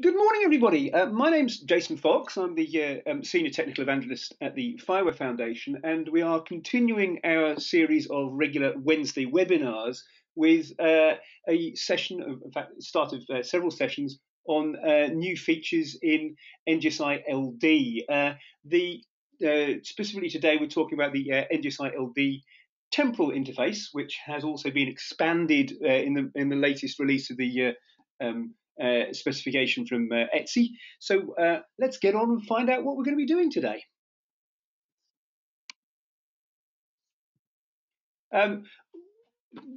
Good morning, everybody. My name's Jason Fox. I'm the Senior Technical Evangelist at the FIWARE Foundation, and we are continuing our series of regular Wednesday webinars with a session, in fact, several sessions on new features in NGSI-LD. Specifically today, we're talking about the NGSI-LD temporal interface, which has also been expanded in the latest release of the specification from ETSI. So let's get on and find out what we're going to be doing today.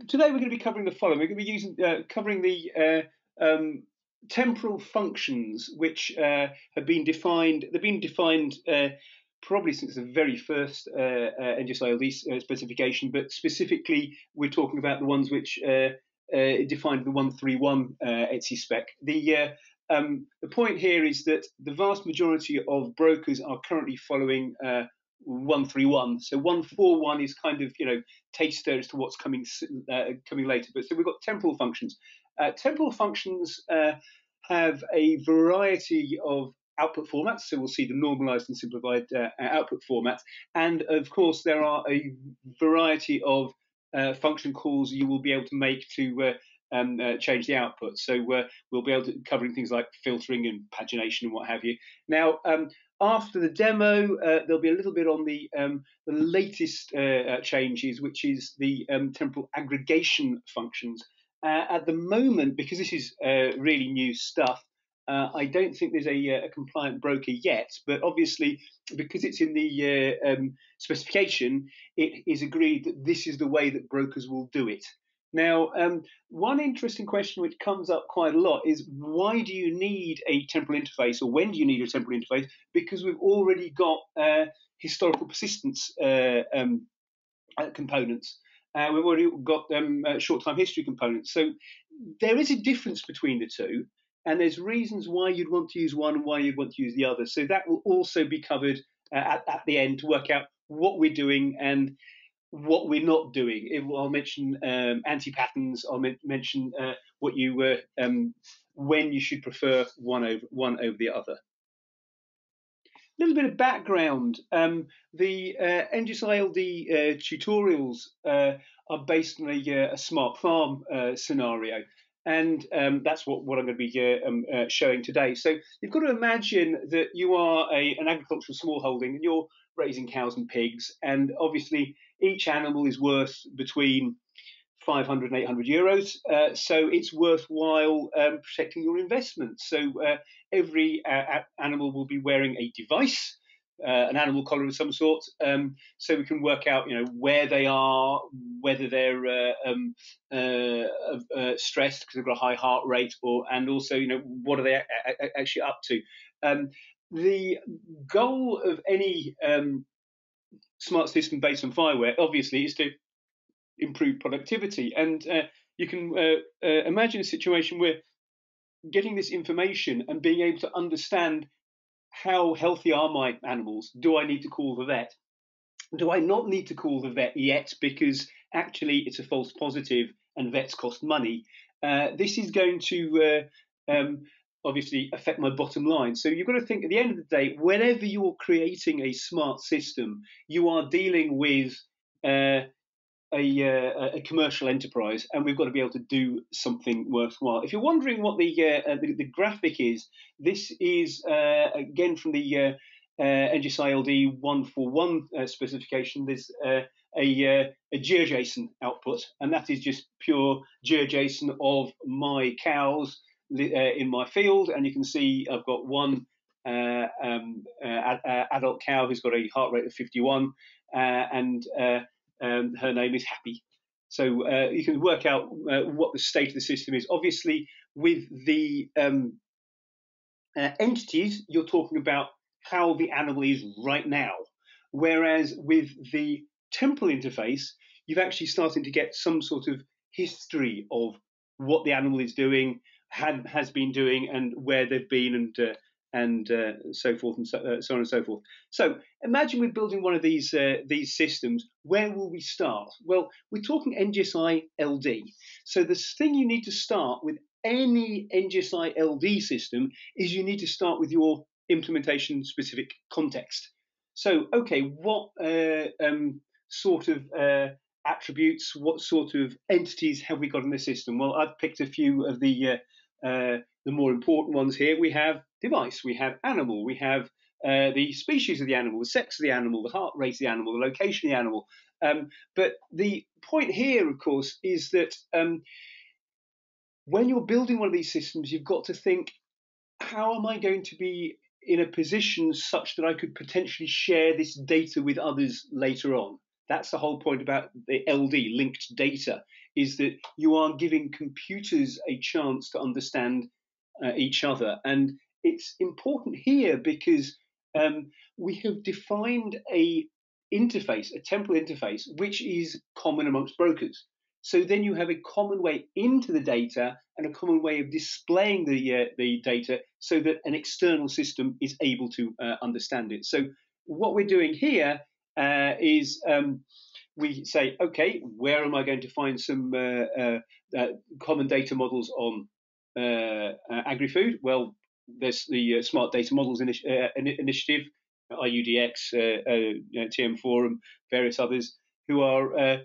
Today we're going to be covering the following. We're going to be covering the temporal functions, which have been defined. They've been defined probably since the very first NGSI-LD specification, but specifically we're talking about the ones which it defined the 131 ETSI spec. The point here is that the vast majority of brokers are currently following 131. So 141 is kind of, you know, taster as to what's coming coming later. But so we've got temporal functions. Temporal functions have a variety of output formats, so we'll see the normalized and simplified output formats. And of course, there are a variety of function calls you will be able to make to change the output. So we'll be able to covering things like filtering and pagination and what have you. Now, after the demo, there'll be a little bit on the latest changes, which is the temporal aggregation functions. At the moment, because this is really new stuff, I don't think there's a compliant broker yet, but obviously because it's in the specification, it is agreed that this is the way that brokers will do it. Now, one interesting question which comes up quite a lot is, why do you need a temporal interface, or when do you need a temporal interface? Because we've already got historical persistence components. We've already got short time history components. So there is a difference between the two. And there's reasons why you'd want to use one and why you'd want to use the other. So that will also be covered at the end to work out what we're doing and what we're not doing. I'll mention anti-patterns. I'll mention what you were when you should prefer one over the other. A little bit of background. The NGSI-LD tutorials are based on a smart farm scenario. And that's what I'm going to be showing today. So you've got to imagine that you are an agricultural smallholding and you're raising cows and pigs. And obviously, each animal is worth between 500 and 800 euros. So it's worthwhile protecting your investment. So every animal will be wearing a device, an animal collar of some sort, so we can work out, you know, where they are, whether they're stressed because they've got a high heart rate, or and also, you know, what are they actually up to. The goal of any smart system based on FIWARE, obviously, is to improve productivity, and you can imagine a situation where getting this information and being able to understand how healthy are my animals? Do I need to call the vet? Do I not need to call the vet yet? Because actually it's a false positive and vets cost money. This is going to obviously affect my bottom line. So you've got to think, at the end of the day, whenever you're creating a smart system, you are dealing with a commercial enterprise, and we've got to be able to do something worthwhile. If you're wondering what the graphic is, this is again from the NGSI-LD 141 specification. There's a GeoJSON output, and that is just pure GeoJSON of my cows in my field, and you can see I've got one adult cow who's got a heart rate of 51, and her name is Happy. So you can work out what the state of the system is. Obviously, with the entities, you're talking about how the animal is right now. Whereas with the temporal interface, you've actually started to get some sort of history of what the animal is doing, has been doing, and where they've been, and so forth, and so on and so forth. So imagine we're building one of these systems. Where will we start? Well, we're talking NGSI-LD. So this thing you need to start with any NGSI-LD system is you need to start with your implementation-specific context. So, okay, what sort of attributes, what sort of entities have we got in the system? Well, I've picked a few of the more important ones here. We have device, we have animal, we have the species of the animal, the sex of the animal, the heart rate of the animal, the location of the animal. But the point here, of course, is that when you're building one of these systems, you've got to think, how am I going to be in a position such that I could potentially share this data with others later on? That's the whole point about the LD, linked data, is that you are giving computers a chance to understand each other. And it's important here because we have defined a interface, a temporal interface, which is common amongst brokers. So then you have a common way into the data and a common way of displaying the data so that an external system is able to understand it. So what we're doing here is we say, okay, where am I going to find some common data models on agri-food? Well, there's the Smart Data Models Initiative, IUDX, TM Forum, various others who are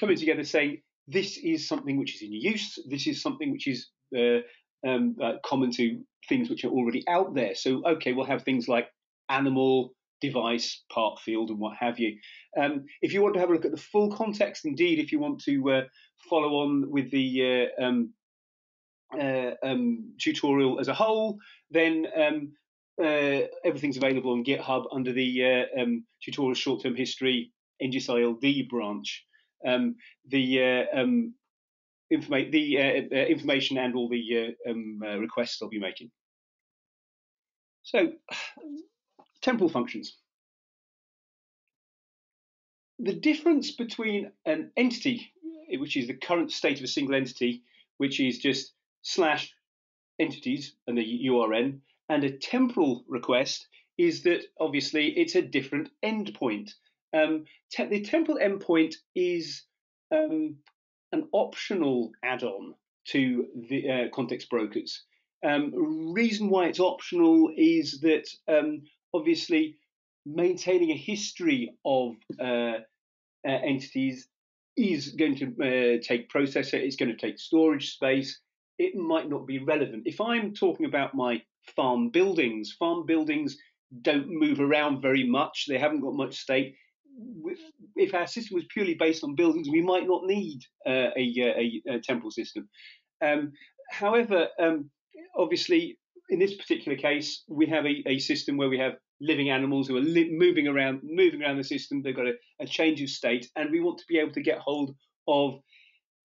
coming together saying this is something which is in use, this is something which is common to things which are already out there. So, okay, we'll have things like animal, device, part field, and what have you. If you want to have a look at the full context, indeed, if you want to follow on with the tutorial as a whole, then everything's available on GitHub under the tutorial short-term history NGSI-LD branch. Information and all the requests I'll be making. So, temporal functions. The difference between an entity, which is the current state of a single entity, which is just slash entities and the URN, and a temporal request is that obviously it's a different endpoint. The temporal endpoint is an optional add-on to the context brokers. Reason why it's optional is that obviously maintaining a history of entities is going to take processor, it's going to take storage space, it might not be relevant. If I'm talking about my farm buildings don't move around very much, they haven't got much state. If our system was purely based on buildings, we might not need a temporal system. However, obviously, in this particular case, we have a system where we have living animals who are moving around the system. They've got a change of state, and we want to be able to get hold of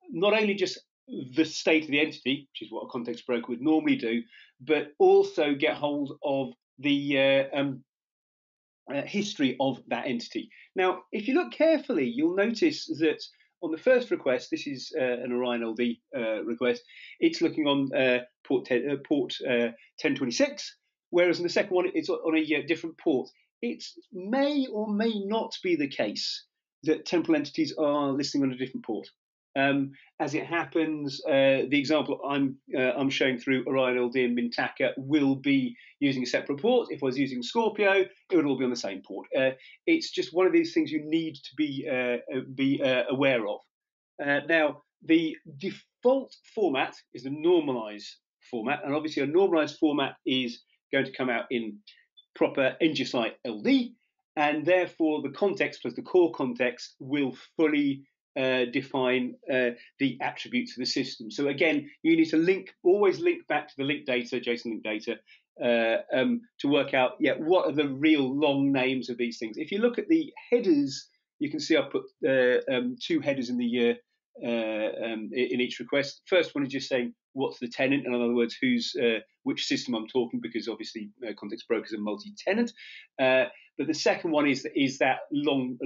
not only just the state of the entity, which is what a context broker would normally do, but also get hold of the history of that entity. Now, if you look carefully, you'll notice that on the first request, this is an Orion-LD request, it's looking on port 1026, whereas in the second one, it's on a different port. It may or may not be the case that temporal entities are listing on a different port. As it happens, the example I'm showing through Orion-LD and Mintaka will be using a separate port. If I was using Scorpio, it would all be on the same port. It's just one of these things you need to be aware of. Now, the default format is the normalized format, and obviously a normalized format is going to come out in proper NGSI-LD, and therefore the context plus the core context will fully define the attributes of the system. So again, you need to always link back to the linked data, JSON linked data, to work out, yeah, what are the real long names of these things. If you look at the headers, you can see I've put two headers in the in each request. First one is just saying what's the tenant, in other words, which system I'm talking, because obviously context brokers are multi-tenant. But the second one is that long.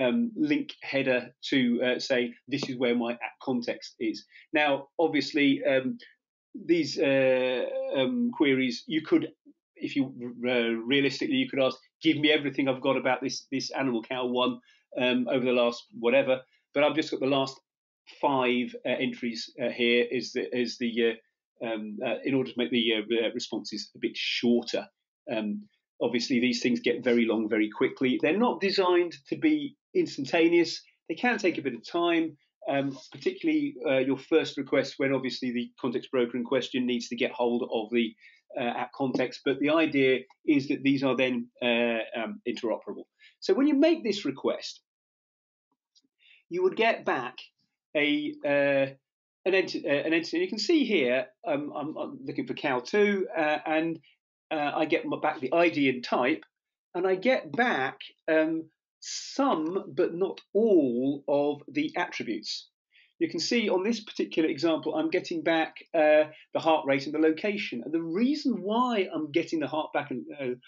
Link header to say this is where my app context is. Now, obviously, these queries, you could, if you realistically, you could ask, give me everything I've got about this animal cow one over the last whatever. But I've just got the last five entries here in order to make the responses a bit shorter. Obviously, these things get very long very quickly. They're not designed to be instantaneous. They can take a bit of time, particularly your first request, when obviously the context broker in question needs to get hold of the app context. But the idea is that these are then interoperable. So when you make this request, you would get back a an entity. You can see here, I'm looking for cow2, and I get back the ID and type, and I get back some but not all of the attributes. You can see on this particular example, I'm getting back the heart rate and the location. And the reason why I'm getting the heart rate and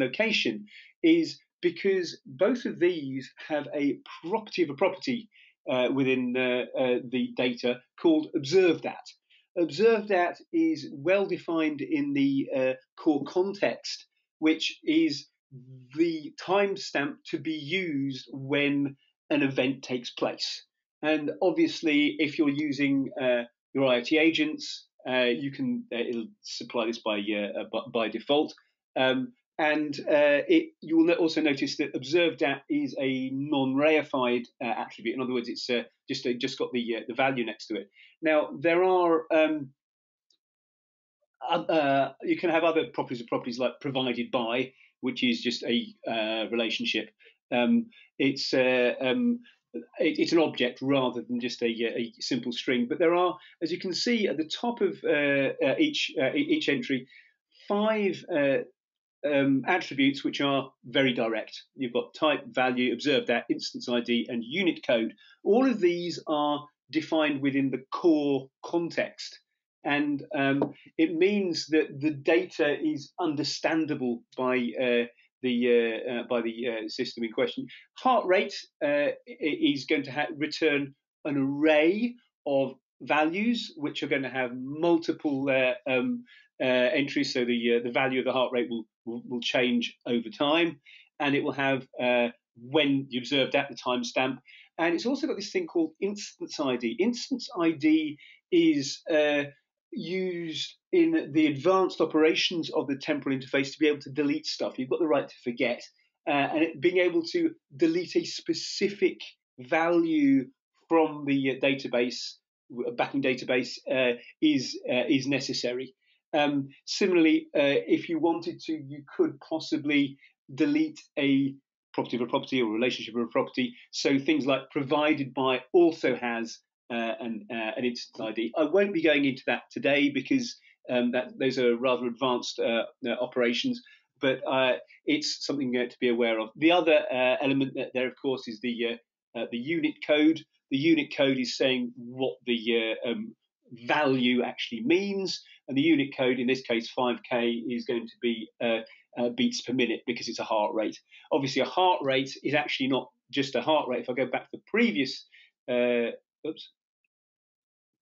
location is because both of these have a property of a property within the data called observed at. Observed at is well defined in the core context, which is the timestamp to be used when an event takes place. And obviously, if you're using your IoT agents, you can it'll supply this by default. You will also notice that observed at is a non-reified attribute. In other words, it's just got the value next to it. Now there are you can have other properties of properties like provided by, which is just a relationship. It's an object rather than just a simple string. But there are, as you can see at the top of each entry, five attributes which are very direct. You've got type, value, observed at, instance ID, and unit code. All of these are defined within the core context, and it means that the data is understandable by the system in question. Heart rate is going to return an array of values which are going to have multiple entries, so the value of the heart rate will change over time, and it will have when you observed at, the timestamp. And it's also got this thing called instance ID. Instance ID is used in the advanced operations of the temporal interface to be able to delete stuff. You've got the right to forget, and being able to delete a specific value from the database, backing database, is necessary. Similarly, if you wanted to, you could possibly delete a property of a property or a relationship of a property. So things like provided by also has an instance ID. I won't be going into that today because those are rather advanced operations, but it's something to be aware of. The other element there, of course, is the unit code. The unit code is saying what the value actually means, and the unit code in this case 5K is going to be beats per minute because it's a heart rate. Obviously, a heart rate is actually not just a heart rate. If I go back to the previous, there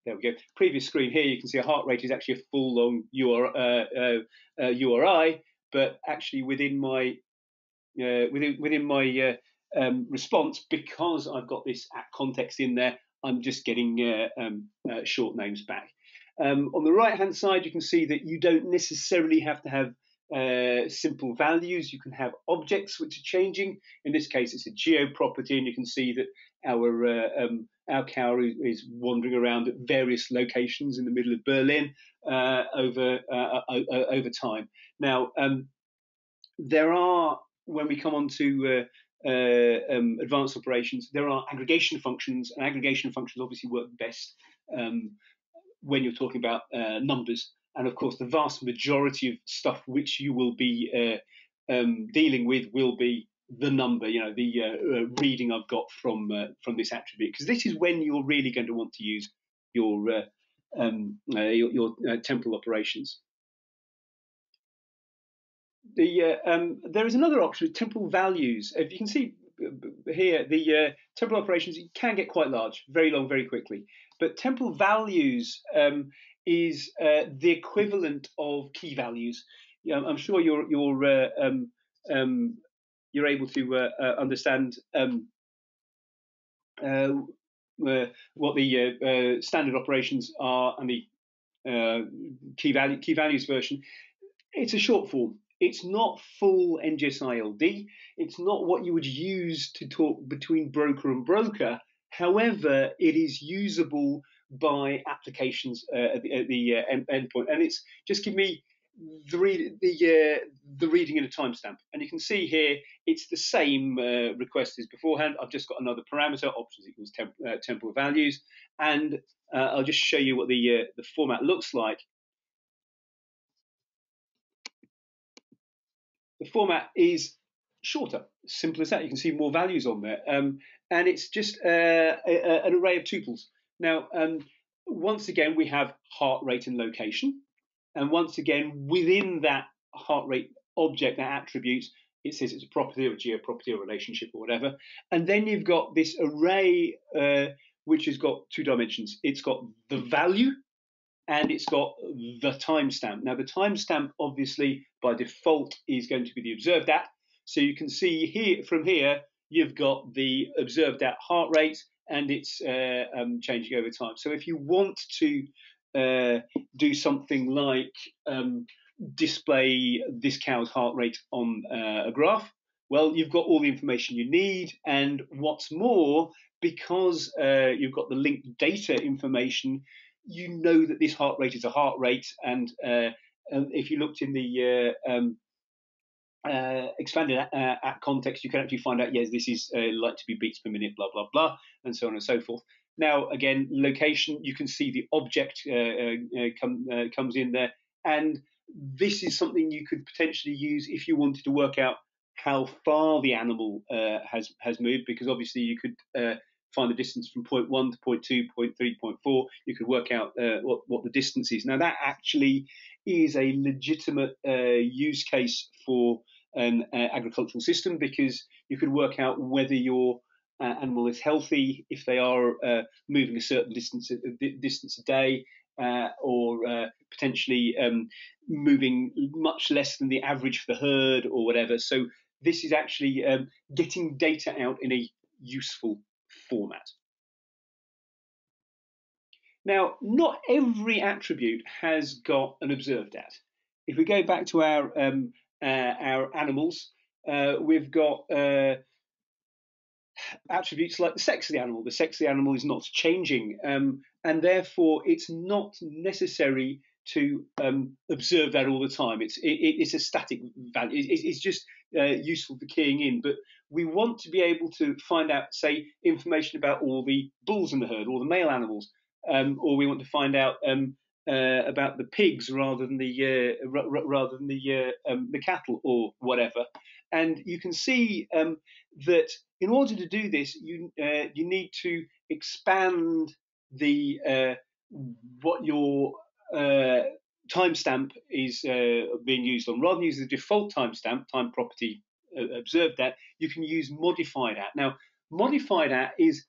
we go, previous screen here, you can see a heart rate is actually a full long URI, but actually within my response, because I've got this at context in there, I'm just getting short names back. On the right-hand side, you can see that you don't necessarily have to have simple values. You can have objects which are changing. In this case, it's a geo property, and you can see that our cow is wandering around at various locations in the middle of Berlin over time. Now, there are, when we come on to advanced operations, there are aggregation functions, and aggregation functions obviously work best when you're talking about numbers. And of course, the vast majority of stuff which you will be dealing with will be the number, you know, the reading I've got from this attribute, because this is when you're really going to want to use your temporal operations. There is another option with temporal values. If you can see here, the temporal operations can get quite large, very long, very quickly. But temporal values is the equivalent of key values. You know, I'm sure you're able to understand what the standard operations are and the key values version, it's a short form. It's not full NGSI-LD. It's not what you would use to talk between broker and broker. However, it is usable by applications at the endpoint, and it's just give me the reading and a timestamp. And you can see here it's the same request as beforehand. I've just got another parameter, options equals temporal values, and I'll just show you what the format looks like. The format is shorter, simple as that. You can see more values on there, and it's just an array of tuples. Now, once again, we have heart rate and location. And once again, within that heart rate object, that attribute, it says it's a property or a geo-property or relationship or whatever. And then you've got this array, which has got two dimensions. It's got the value and it's got the timestamp. Now, the timestamp, obviously, by default, is going to be the observed at. So you can see here, from here, you've got the observed at heart rate, and it's changing over time. So if you want to do something like display this cow's heart rate on a graph, well, you've got all the information you need. And what's more, because you've got the linked data information, you know that this heart rate is a heart rate. And if you looked in the expanded at context, you can actually find out, yes, this is like to be beats per minute, blah, blah, blah, and so on and so forth. Now, again, location, you can see the object comes in there. And this is something you could potentially use if you wanted to work out how far the animal has moved, because obviously you could find the distance from point 1 to point 2, point 3, point 4. You could work out what the distance is. Now, that actually is a legitimate use case for an agricultural system, because you could work out whether your animal is healthy if they are moving a certain distance a day, or potentially moving much less than the average for the herd or whatever. So this is actually getting data out in a useful format. Now, not every attribute has got an observed at. If we go back to our animals, we've got attributes like the sex of the animal. The sex of the animal is not changing, and therefore it's not necessary to observe that all the time. It's a static value. It's just useful for keying in, but we want to be able to find out, say, information about all the bulls in the herd, all the male animals, or we want to find out about the pigs rather than the cattle or whatever. And you can see that in order to do this, you need to expand the what your timestamp is being used on. Rather than use the default timestamp, time property observed at, you can use modified at. Now, modified at is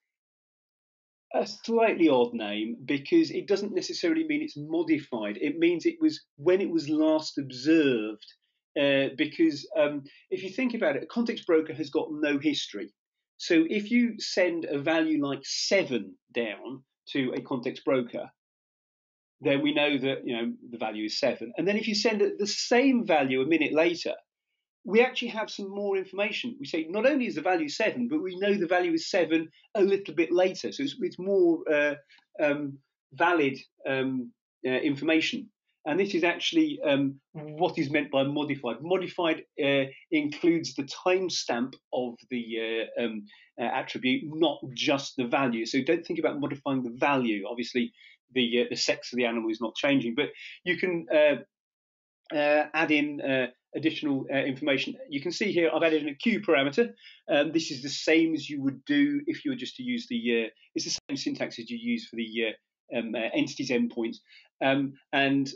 a slightly odd name because it doesn't necessarily mean it's modified. It means it was when it was last observed, because if you think about it, a context broker has got no history. So if you send a value like 7 down to a context broker, then we know that, you know, the value is 7. And then if you send the same value a minute later, we actually have some more information. We say not only is the value 7, but we know the value is 7 a little bit later. So it's more valid information. And this is actually what is meant by modified. Modified includes the timestamp of the attribute, not just the value. So don't think about modifying the value. Obviously, the sex of the animal is not changing, but you can add in additional information. You can see here I've added in a Q parameter. This is the same as you would do if you were just to use the. It's the same syntax as you use for the. Entities endpoints, and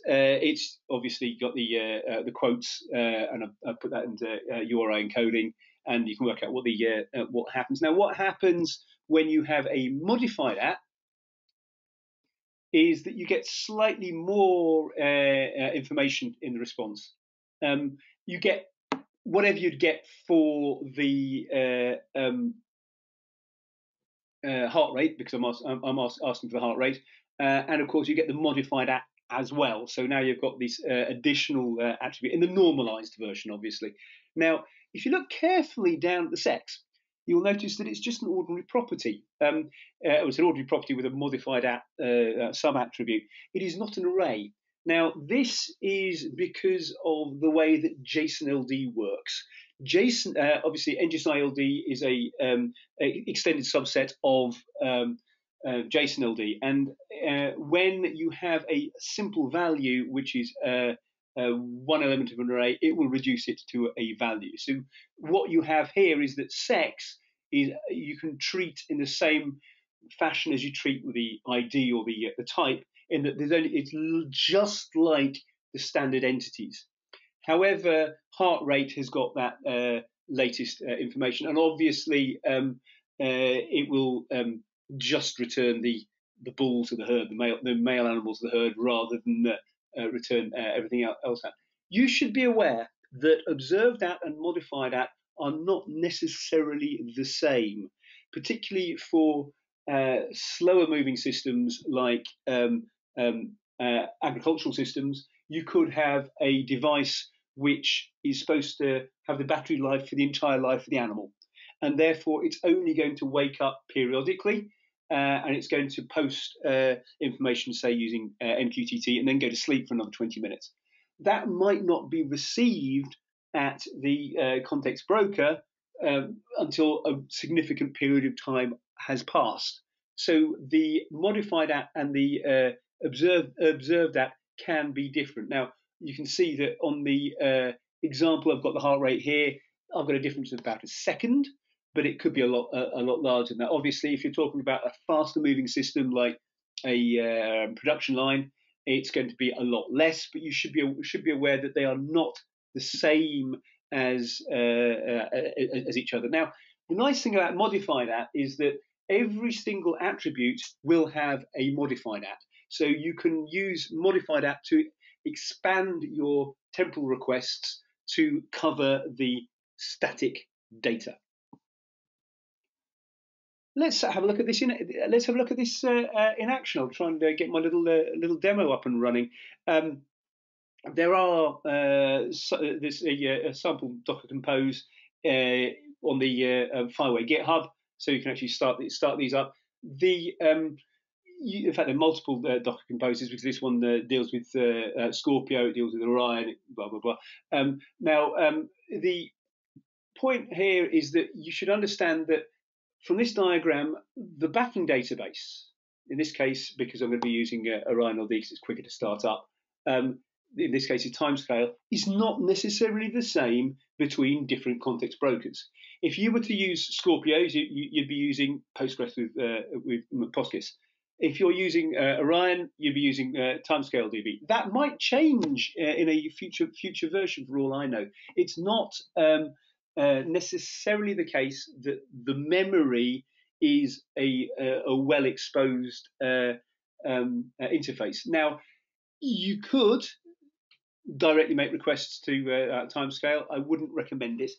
it's obviously got the quotes, and I put that into URI encoding, and you can work out what the what happens. Now, what happens when you have a modified at is that you get slightly more information in the response. You get whatever you'd get for the heart rate, because I'm asking for the heart rate, and of course you get the modified app as well. So now you've got this additional attribute in the normalized version, obviously. Now, if you look carefully down at the sex, you'll notice that it's just an ordinary property. It's an ordinary property with a modified sub-attribute. It is not an array. Now, this is because of the way that JSON-LD works. JSON, obviously, NGSI-LD is an extended subset of JSON-LD. And when you have a simple value, which is one element of an array, it will reduce it to a value. So what you have here is that sex is you can treat in the same fashion as you treat with the ID or the type, in that there's only, it's just like the standard entities. However, heart rate has got that latest information, and obviously it will just return the bull to the herd, the male animal to the herd, rather than return everything else out. You should be aware that observed at and modified at are not necessarily the same, particularly for slower moving systems like agricultural systems. You could have a device which is supposed to have the battery life for the entire life of the animal, and therefore it's only going to wake up periodically. And it's going to post information, say, using MQTT, and then go to sleep for another 20 minutes. That might not be received at the context broker until a significant period of time has passed. So the modified at and the observed at can be different. Now, you can see that on the example, I've got the heart rate here. I've got a difference of about a second, but it could be a lot larger than that. Obviously, if you're talking about a faster moving system like a production line, it's going to be a lot less, but you should be aware that they are not the same as each other. Now, the nice thing about modified at is that every single attribute will have a modified at. So you can use modified at to expand your temporal requests to cover the static data. Let's have a look at this. In action. I'll try and get my little demo up and running. There are a sample Docker compose on the FIWARE GitHub, so you can actually start these up. In fact, there are multiple Docker composes, because this one deals with Scorpio, it deals with Orion, blah blah blah. The point here is that you should understand that, from this diagram, the backing database, in this case, because I'm going to be using Orion-LD because it's quicker to start up, in this case, the timescale, is not necessarily the same between different context brokers. If you were to use Scorpio, you'd be using Postgres with Postgres. If you're using Orion, you'd be using TimescaleDB. That might change in a future version, for all I know. It's not necessarily the case that the memory is a well-exposed interface. Now, you could directly make requests to timescale. I wouldn't recommend it.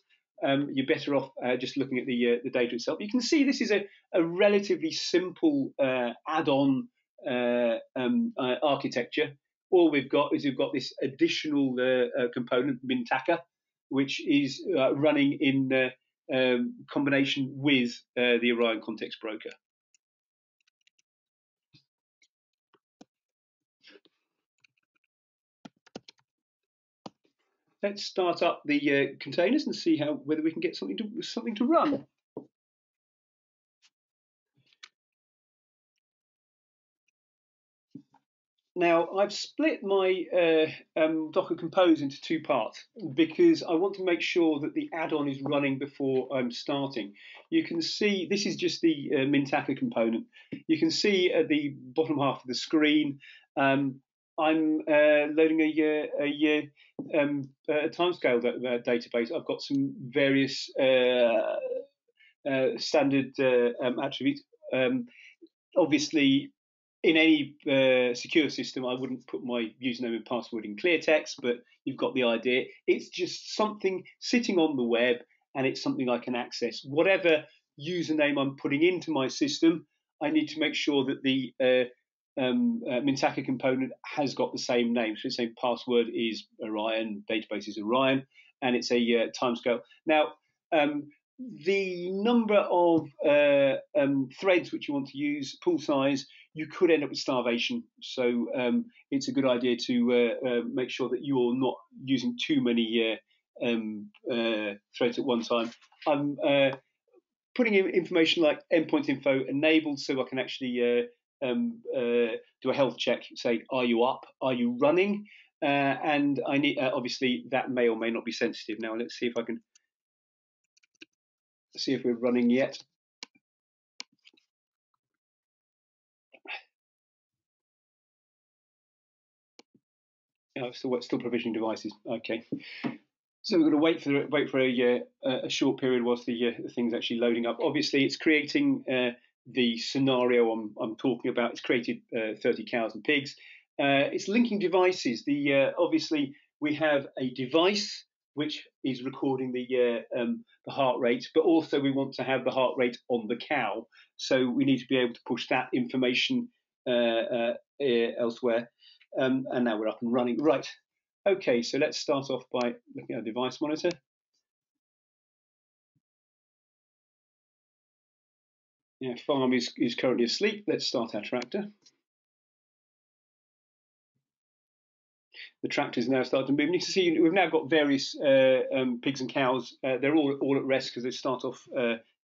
You're better off just looking at the data itself. You can see this is a relatively simple add-on architecture. All we've got is this additional component, Mintaka, which is running in combination with the Orion context broker. Let's start up the containers and see whether we can get something to run. Now, I've split my Docker Compose into two parts because I want to make sure that the add-on is running before I'm starting. You can see this is just the Mintaka component. You can see at the bottom half of the screen, I'm loading a timescale database. I've got some various standard attributes. Obviously, in any secure system, I wouldn't put my username and password in clear text, but you've got the idea. It's just something sitting on the web, and it's something I can access. Whatever username I'm putting into my system, I need to make sure that the Mintaka component has got the same name. So it's saying password is Orion, database is Orion, and it's a timescale. Now, the number of threads which you want to use, pool size, you could end up with starvation. So it's a good idea to make sure that you're not using too many threads at one time. I'm putting in information like endpoint info enabled, so I can actually do a health check, say, are you up? Are you running? And I need, obviously, that may or may not be sensitive. Now, let's see if I can see if we're running yet. Oh, still provisioning devices. Okay, so we're going to wait for a short period whilst the thing's actually loading up. Obviously, it's creating the scenario I'm talking about. It's created 30 cows and pigs. It's linking devices. The obviously we have a device which is recording the heart rate, but also we want to have the heart rate on the cow, so we need to be able to push that information elsewhere. And now we're up and running. Right. Okay, so let's start off by looking at our device monitor. Now, farm is currently asleep. Let's start our tractor. The tractor's now started to move. You can see we've now got various pigs and cows. They're all at rest because they start off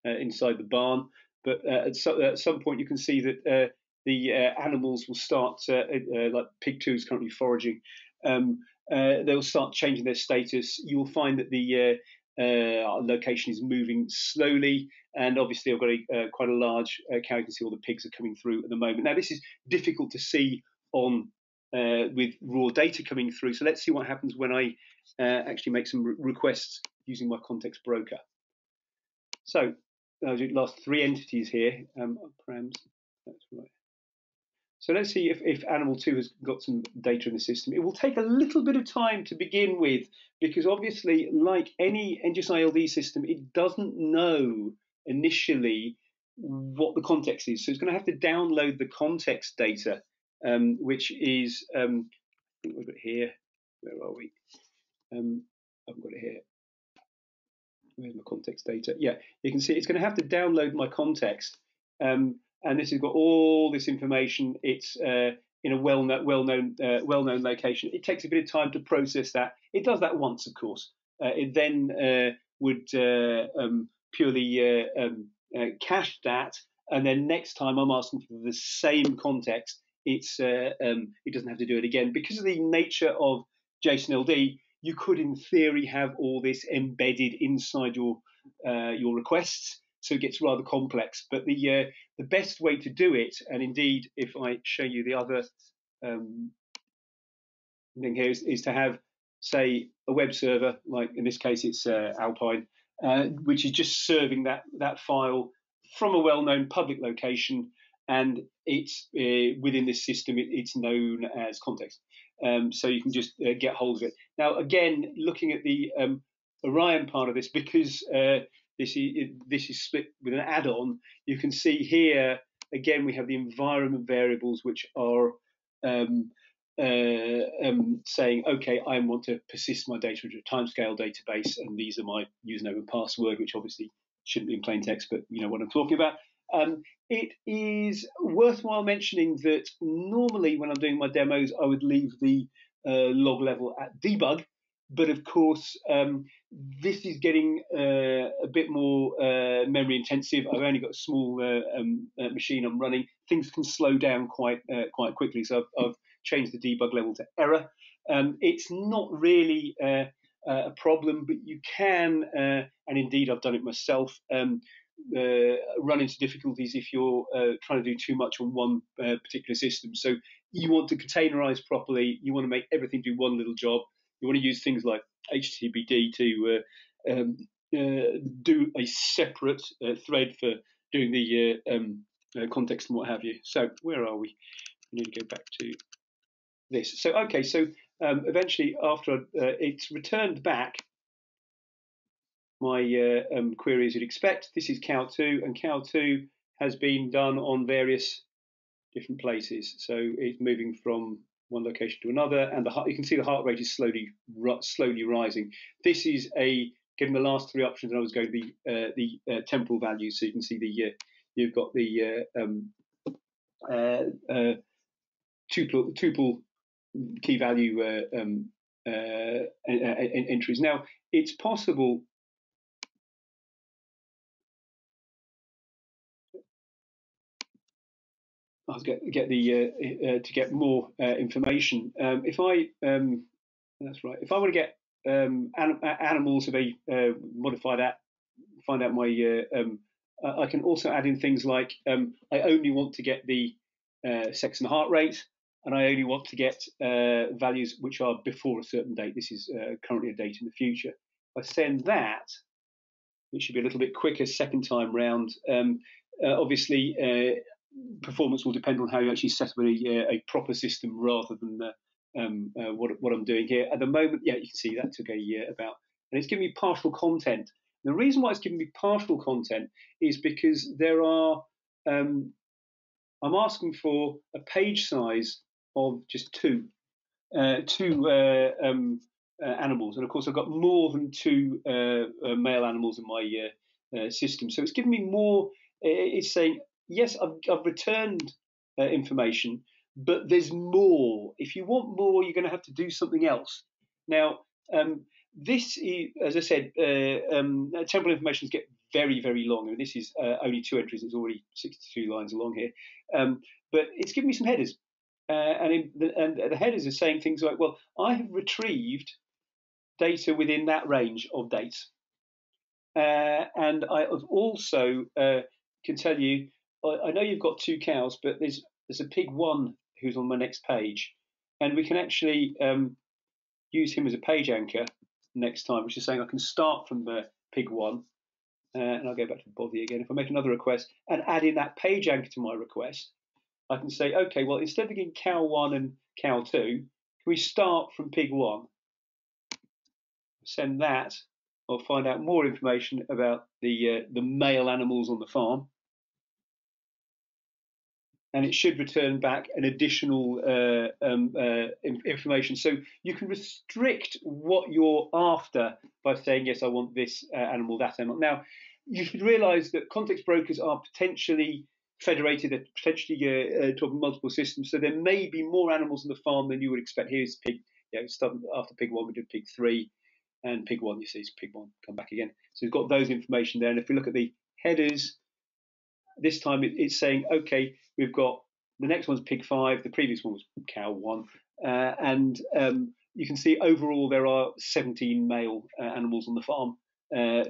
inside the barn. But at some point, you can see that the animals will start, like pig two is currently foraging. They'll start changing their status. You will find that the our location is moving slowly, and obviously I've got a, quite a large cow. You can see all the pigs are coming through at the moment. Now this is difficult to see on with raw data coming through. So let's see what happens when I actually make some requests using my context broker. So those are the last three entities here. Params, that's right. So let's see if animal two has got some data in the system. It will take a little bit of time to begin with, because obviously, like any NGSI-LD system, it doesn't know initially what the context is. So it's going to have to download the context data, which is, I think we've got here. Where are we? I've got it here. Where's my context data? Yeah, you can see it's going to have to download my context. And this has got all this information. It's in a well-known location. It takes a bit of time to process that. It does that once, of course. It then would purely cache that, and then next time I'm asking for the same context, it's it doesn't have to do it again. Because of the nature of JSON-LD, you could, in theory, have all this embedded inside your requests. So it gets rather complex, but the best way to do it, and indeed, if I show you the other thing here, is to have, say, a web server, like in this case, it's Alpine, which is just serving that file from a well-known public location, and it's within this system, it's known as context. So you can just get hold of it. Now, again, looking at the Orion part of this, because this is split with an add-on. You can see here, again, we have the environment variables, which are saying, okay, I want to persist my data into a timescale database, and these are my username and password, which obviously shouldn't be in plain text, but you know what I'm talking about. It is worthwhile mentioning that normally when I'm doing my demos, I would leave the log level at debug. But of course, this is getting a bit more memory intensive. I've only got a small machine I'm running. Things can slow down quite quickly, so I've changed the debug level to error. It's not really a problem, but you can, and indeed I've done it myself, run into difficulties if you're trying to do too much on one particular system. So you want to containerize properly. You want to make everything do one little job. You want to use things like HTTPD to do a separate thread for doing the context and what have you. So where are we? We need to go back to this. So okay, so eventually after it's returned back my query as you'd expect. This is Cal2, and Cal2 has been done on various different places. So it's moving from one location to another, and you can see the heart rate is slowly rising. This is given the last three options, and I was going the temporal values, so you can see the you've got the tuple key value entries. Now it's possible. I'll get more information. If I that's right. If I want to get animals of a modified at, find out my. I can also add in things like I only want to get the sex and heart rate, and I only want to get values which are before a certain date. This is currently a date in the future. If I send that, it should be a little bit quicker second time round. Obviously. Performance will depend on how you actually set up a proper system rather than what I'm doing here at the moment. Yeah, you can see that took about, and it's giving me partial content. And the reason why it's giving me partial content is because there are I'm asking for a page size of just two animals, and of course I've got more than two male animals in my system, so it's giving me more. It's saying, yes, I've returned information, but there's more. If you want more, you're going to have to do something else. Now, this is, as I said, temporal informations get very, very long. I mean, this is only two entries. It's already 62 lines along here. But it's given me some headers. And the headers are saying things like, well, I have retrieved data within that range of dates. And I have also can tell you, I know you've got two cows, but there's a pig one who's on my next page, and we can actually use him as a page anchor next time, which is saying I can start from the pig one, and I'll go back to body again. If I make another request and add in that page anchor to my request, I can say, okay, well, instead of getting cow one and cow two, can we start from pig one? Send that. I'll find out more information about the male animals on the farm. And it should return back an additional information. So you can restrict what you're after by saying, yes, I want this animal, that animal. Now, you should realize that context brokers are potentially federated, they're potentially to multiple systems. So there may be more animals on the farm than you would expect. Here's pig, you know, after pig one, we did pig three, and pig one, you see, it's pig one, come back again. So we've got those information there. And if we look at the headers, this time it's saying, okay, we've got the next one's pig five, the previous one was cow one, and you can see overall there are 17 male animals on the farm.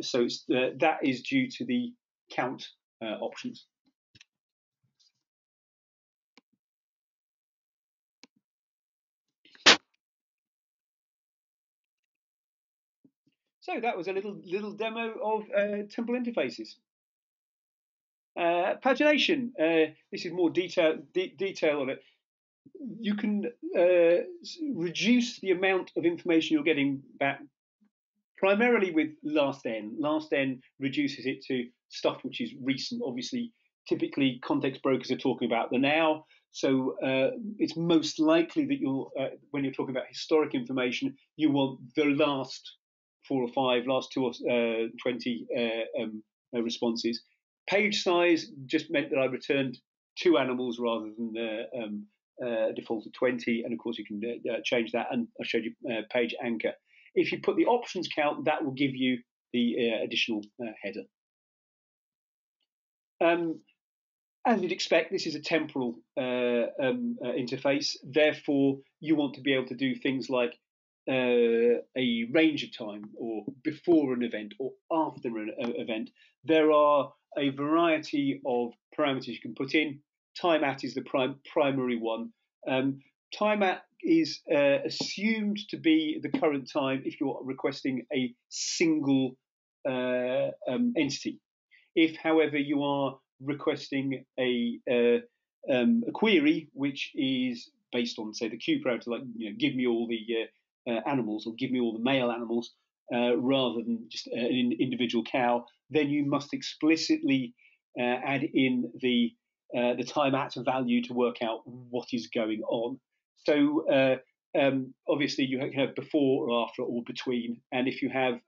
So it's, that is due to the count options. So that was a little demo of temporal interfaces. Pagination. This is more detail on it. You can reduce the amount of information you're getting back, primarily with last n. Last n reduces it to stuff which is recent. Obviously, typically context brokers are talking about the now, so it's most likely that you'll, when you're talking about historic information, you want the last 4 or 5, last 2 or 20 responses. Page size just meant that I returned 2 animals rather than the default of 20, and of course you can change that, and I showed you page anchor. If you put the options count, that will give you the additional header. As you'd expect, this is a temporal interface, therefore you want to be able to do things like a range of time, or before an event, or after an event. There are a variety of parameters you can put in. Time at is the primary one. Time at is assumed to be the current time if you're requesting a single entity. If, however, you are requesting a query which is based on, say, the Q parameter, like, you know, give me all the animals, or give me all the male animals, rather than just an individual cow, then you must explicitly add in the time at value to work out what is going on. So obviously you can have before or after or between, and if you have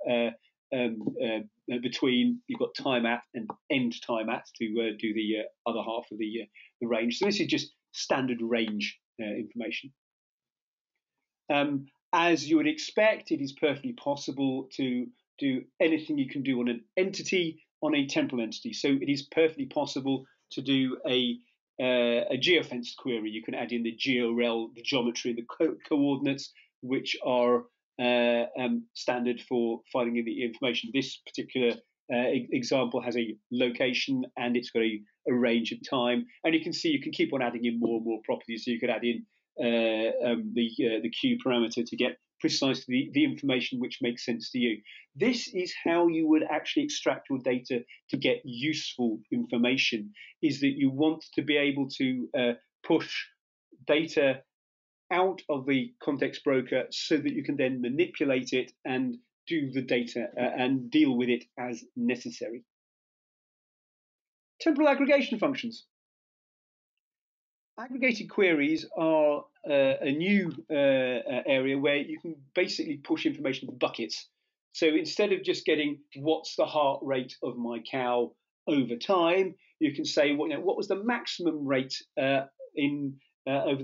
between, you've got time at and end time at to do the other half of the range. So this is just standard range information. As you would expect, it is perfectly possible to do anything you can do on an entity, on a temporal entity. So it is perfectly possible to do a geofenced query. You can add in the georel, the geometry, the coordinates, which are standard for finding in the information. This particular example has a location and it's got a range of time. And you can see you can keep on adding in more and more properties. So you could add in the Q parameter to get precisely the information which makes sense to you. This is how you would actually extract your data to get useful information, is that you want to be able to push data out of the context broker so that you can then manipulate it and do the data and deal with it as necessary. Temporal aggregation functions. Aggregated queries are a new area where you can basically push information to buckets. So instead of just getting what's the heart rate of my cow over time, you can say, well, you know, what was the maximum rate over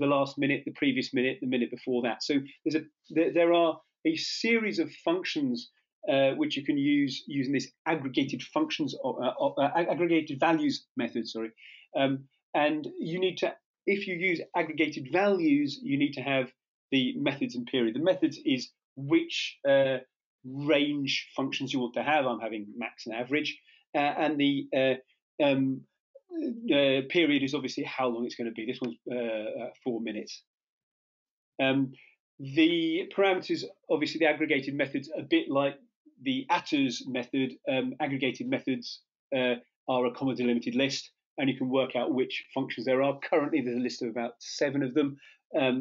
the last minute, the previous minute, the minute before that. So there's there are a series of functions which you can use using this aggregated functions or aggregated values method. Sorry, and you need to. If you use aggregated values, you need to have the methods and period. The methods is which range functions you want to have. I'm having max and average. And the period is obviously how long it's going to be. This one's 4 minutes. The parameters, obviously the aggregated methods, a bit like the ATTRs method, aggregated methods are a comma delimited list. And you can work out which functions there are. Currently, there's a list of about 7 of them.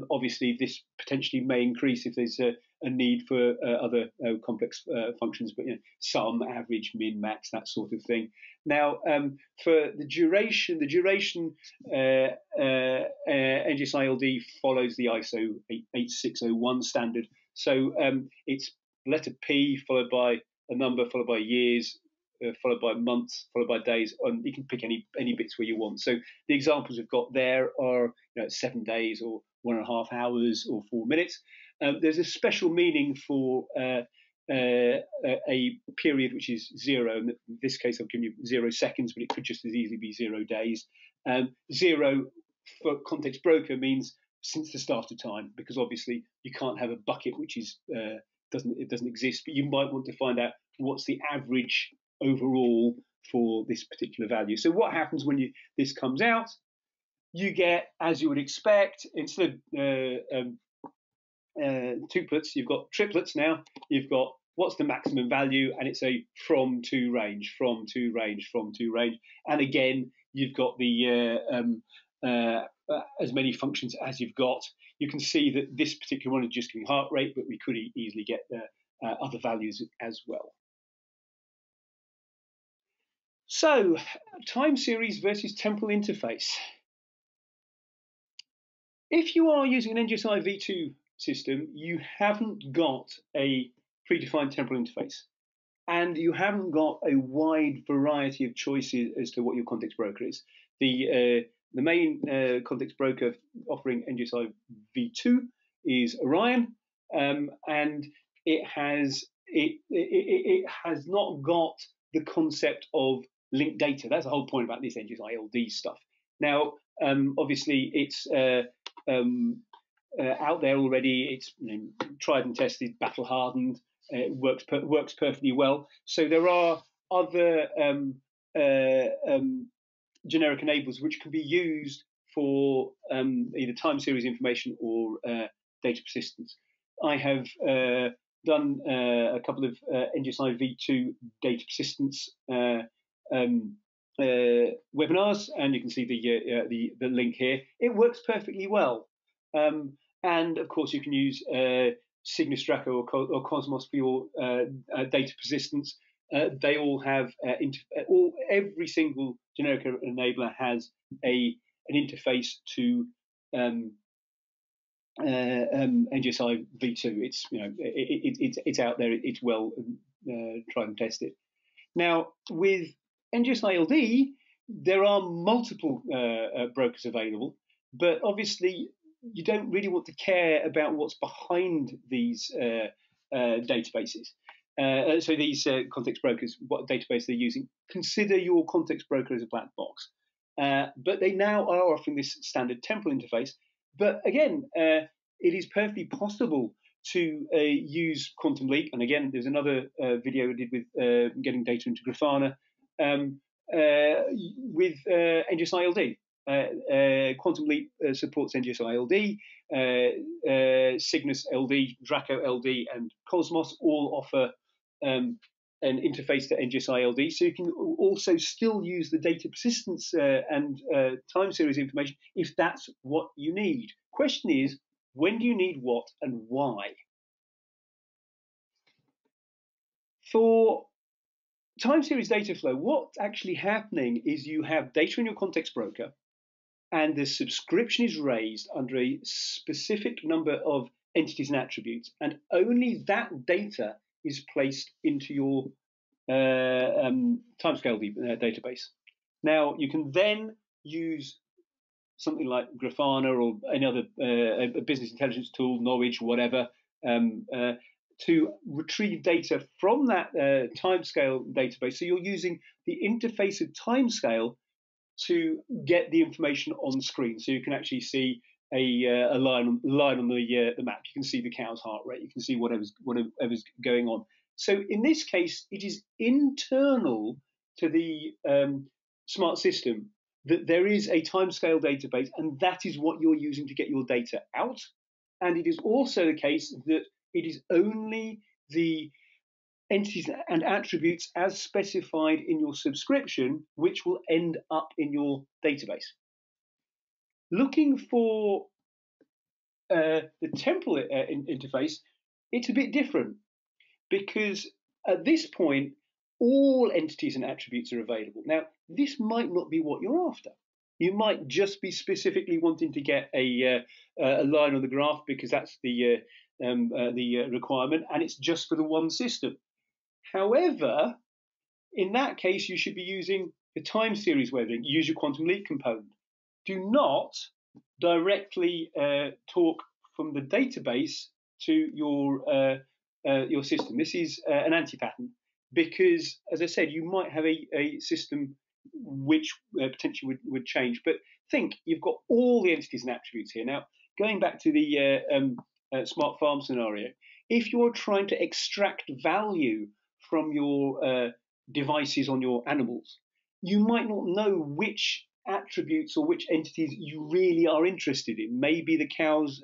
Obviously, this potentially may increase if there's a need for other complex functions, but you know, sum, average, min, max, that sort of thing. Now, for the duration NGSI-LD follows the ISO 8601 standard. So it's letter P followed by a number followed by years, followed by months, followed by days, and you can pick any bits where you want. So the examples we've got there are 7 days or 1.5 hours or 4 minutes. There's a special meaning for a period which is 0. In this case, I've given you 0 seconds, but it could just as easily be 0 days. 0 for context broker means since the start of time, because obviously you can't have a bucket which is doesn't exist, but you might want to find out what's the average overall for this particular value. So what happens when this comes out? You get, as you would expect, instead of tuplets, you've got triplets now. You've got what's the maximum value, and it's a from to range, from to range, from to range. And again, you've got the as many functions as you've got. You can see that this particular one is just giving heart rate, but we could easily get other values as well. So, time series versus temporal interface. If you are using an NGSI V2 system, you haven't got a predefined temporal interface, and you haven't got a wide variety of choices as to what your context broker is. The main context broker offering NGSI V2 is Orion, and it has not got the concept of linked data. That's the whole point about this NGSI-LD stuff. Now, obviously, it's out there already. It's tried and tested, battle hardened. It works perfectly well. So there are other generic enablers which can be used for either time series information or data persistence. I have done a couple of NGSI V2 data persistence webinars, and you can see the link here. It works perfectly well, and of course you can use Cygnus Draco or Cosmos for your data persistence. They all have every single generic enabler has an interface to NGSI v2. It's it's out there. It's well tried and tested. Now with NGSI-LD, there are multiple brokers available, but obviously you don't really want to care about what's behind these databases. So these context brokers, what database they're using, consider your context broker as a black box. But they now are offering this standard temporal interface. But again, it is perfectly possible to use QuantumLeap. And again, there's another video we did with getting data into Grafana with NGSI-LD. QuantumLeap supports NGSI-LD, Cygnus LD, Draco LD, and Cosmos all offer an interface to NGSI-LD, so you can also still use the data persistence and time series information if that's what you need. Question is, when do you need what and why? For time series data flow, what's actually happening is you have data in your context broker, and the subscription is raised under a specific number of entities and attributes, and only that data is placed into your timescale database. Now, you can then use something like Grafana or another business intelligence tool, Knowledge, whatever, to retrieve data from that timescale database. So you're using the interface of timescale to get the information on screen, so you can actually see a line on the map. You can see the cow's heart rate. You can see whatever's going on. So in this case, it is internal to the smart system that there is a timescale database, and that is what you're using to get your data out. And it is also the case that it is only the entities and attributes as specified in your subscription, which will end up in your database. Looking for the temporal interface, it's a bit different, because at this point, all entities and attributes are available. Now, this might not be what you're after. You might just be specifically wanting to get a line on the graph because that's the requirement, and it's just for the one system. However, in that case, you should be using the time series waveling. Use your QuantumLeap component. Do not directly talk from the database to your system. This is an anti-pattern because, as I said, you might have a system which potentially would change. But think, you've got all the entities and attributes here. Now, going back to the smart farm scenario, if you're trying to extract value from your devices on your animals, you might not know which attributes or which entities you really are interested in. Maybe the cows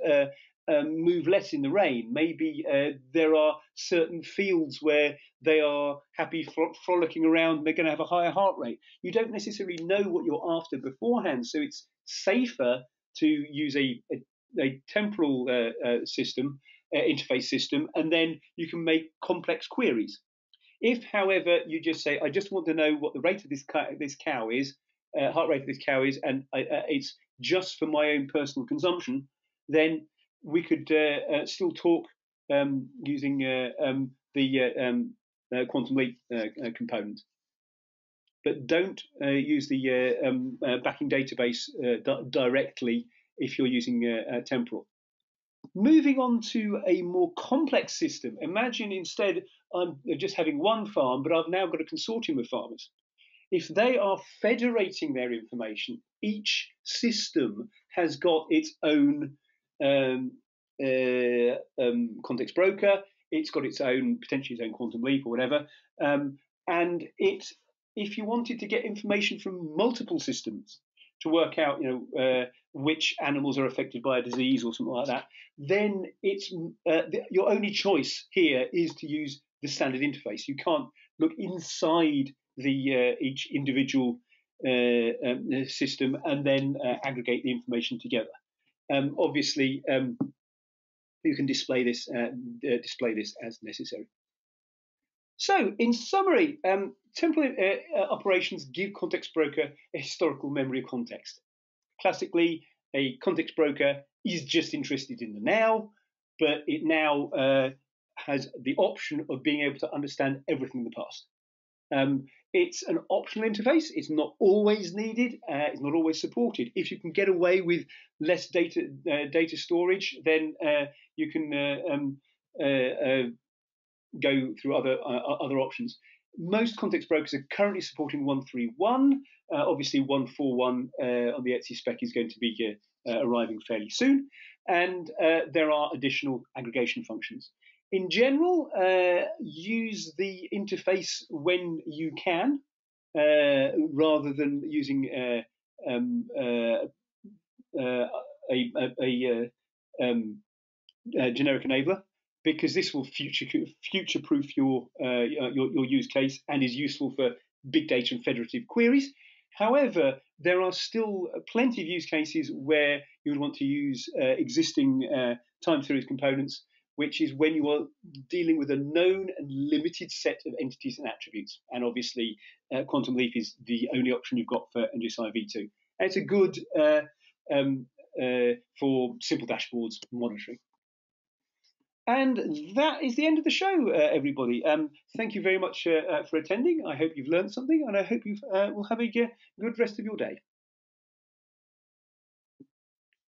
move less in the rain. Maybe there are certain fields where they are happy frolicking around and they're going to have a higher heart rate. You don't necessarily know what you're after beforehand, so it's safer to use a temporal system, interface system, and then you can make complex queries. If, however, you just say, I just want to know what the rate of this cow is, heart rate of this cow is, and it's just for my own personal consumption, then we could still talk using the QuantumLeap component. But don't use the backing database directly if you're using temporal. Moving on to a more complex system. Imagine instead I'm just having one farm, but I've now got a consortium of farmers. If they are federating their information, each system has got its own context broker, it's got its own, potentially its own QuantumLeap or whatever, and if you wanted to get information from multiple systems to work out, which animals are affected by a disease or something like that, then it's your only choice here is to use the standard interface. You can't look inside the each individual system and then aggregate the information together. Obviously, you can display this as necessary. So, in summary, template operations give context broker a historical memory of context. Classically, a context broker is just interested in the now, but it now has the option of being able to understand everything in the past. It's an optional interface. It's not always needed. It's not always supported. If you can get away with less data storage, then you can go through other options. Most context brokers are currently supporting 131. Obviously, 141 on the ETSI spec is going to be arriving fairly soon, and there are additional aggregation functions. In general, use the interface when you can, rather than using a generic enabler, because this will future-proof your use case and is useful for big data and federative queries. However, there are still plenty of use cases where you would want to use existing time series components, which is when you are dealing with a known and limited set of entities and attributes. And obviously, QuantumLeap is the only option you've got for NGSI V2. And it's a good for simple dashboards monitoring. And that is the end of the show, everybody. Thank you very much for attending. I hope you've learned something, and I hope you will have a good rest of your day.